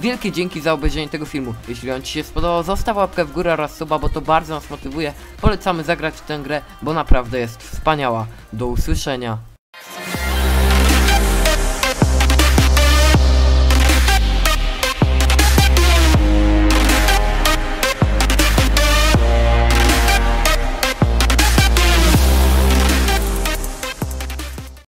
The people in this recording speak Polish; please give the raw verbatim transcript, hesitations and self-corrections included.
Wielkie dzięki za obejrzenie tego filmu. Jeśli on Ci się spodobał, zostaw łapkę w górę oraz suba, bo to bardzo nas motywuje. Polecamy zagrać w tę grę, bo naprawdę jest wspaniała. Do usłyszenia.